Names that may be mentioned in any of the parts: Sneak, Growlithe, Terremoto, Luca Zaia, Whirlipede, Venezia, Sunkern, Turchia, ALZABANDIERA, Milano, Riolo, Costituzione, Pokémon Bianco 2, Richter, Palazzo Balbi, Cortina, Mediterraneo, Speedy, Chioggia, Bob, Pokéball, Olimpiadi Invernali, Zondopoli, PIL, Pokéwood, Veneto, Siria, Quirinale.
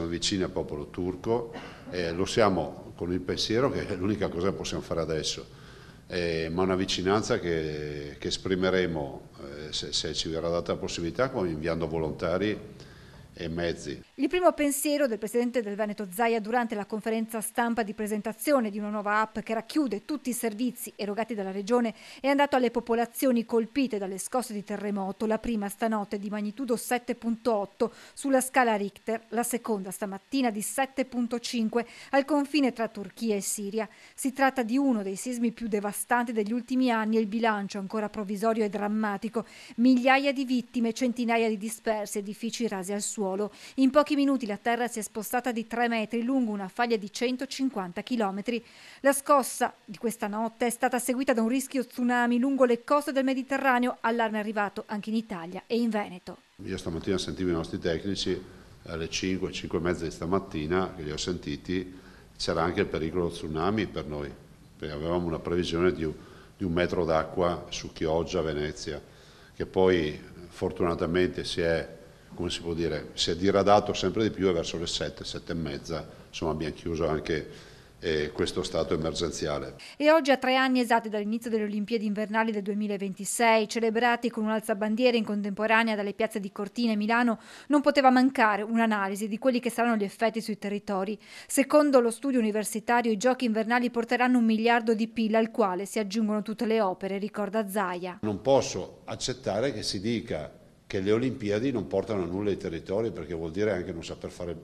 siamo vicini al popolo turco, lo siamo con il pensiero che è l'unica cosa che possiamo fare adesso, ma una vicinanza che esprimeremo, se ci verrà data la possibilità, inviando volontari e mezzi. Il primo pensiero del presidente del Veneto Zaia durante la conferenza stampa di presentazione di una nuova app che racchiude tutti i servizi erogati dalla regione è andato alle popolazioni colpite dalle scosse di terremoto, la prima stanotte di magnitudo 7.8 sulla scala Richter, la seconda stamattina di 7.5 al confine tra Turchia e Siria. Si tratta di uno dei sismi più devastanti degli ultimi anni e il bilancio ancora provvisorio e drammatico: migliaia di vittime, centinaia di dispersi, edifici rasi al suolo. In pochi minuti la terra si è spostata di 3 metri lungo una faglia di 150 chilometri. La scossa di questa notte è stata seguita da un rischio tsunami lungo le coste del Mediterraneo, allarme arrivato anche in Italia e in Veneto. Io stamattina sentivo i nostri tecnici alle 5, 5 e mezza di stamattina, che li ho sentiti, c'era anche il pericolo tsunami per noi, perché avevamo una previsione di un metro d'acqua su Chioggia, Venezia, che poi fortunatamente si è diradato sempre di più e verso le 7, 7 e mezza, insomma abbiamo chiuso anche questo stato emergenziale. E oggi, a 3 anni esatti dall'inizio delle Olimpiadi Invernali del 2026, celebrati con un alzabandiere in contemporanea dalle piazze di Cortina e Milano, non poteva mancare un'analisi di quelli che saranno gli effetti sui territori. Secondo lo studio universitario, i giochi invernali porteranno 1 miliardo di PIL, al quale si aggiungono tutte le opere, ricorda Zaia. Non posso accettare che si dica che le Olimpiadi non portano a nulla ai territori, perché vuol dire anche non saper fare,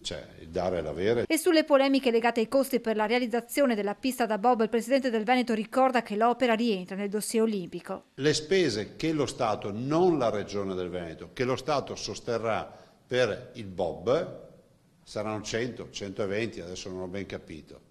cioè dare e l'avere. E sulle polemiche legate ai costi per la realizzazione della pista da Bob, il presidente del Veneto ricorda che l'opera rientra nel dossier olimpico. Le spese che lo Stato, non la Regione del Veneto, che lo Stato sosterrà per il Bob saranno 100, 120, adesso non ho ben capito.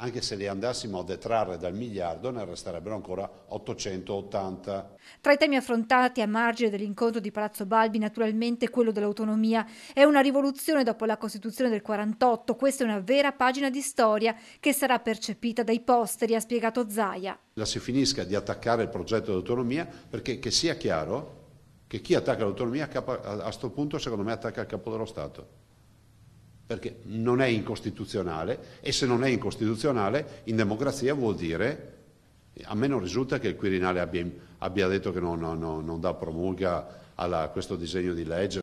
Anche se li andassimo a detrarre dal miliardo, ne resterebbero ancora 880. Tra i temi affrontati a margine dell'incontro di Palazzo Balbi, naturalmente quello dell'autonomia. È una rivoluzione dopo la Costituzione del 48, questa è una vera pagina di storia che sarà percepita dai posteri, ha spiegato Zaia. La si finisca di attaccare il progetto d'autonomia, perché che sia chiaro che chi attacca l'autonomia a questo punto secondo me attacca il capo dello Stato, perché non è incostituzionale, e se non è incostituzionale in democrazia vuol dire, a me non risulta che il Quirinale abbia detto che non dà promulga a questo disegno di legge.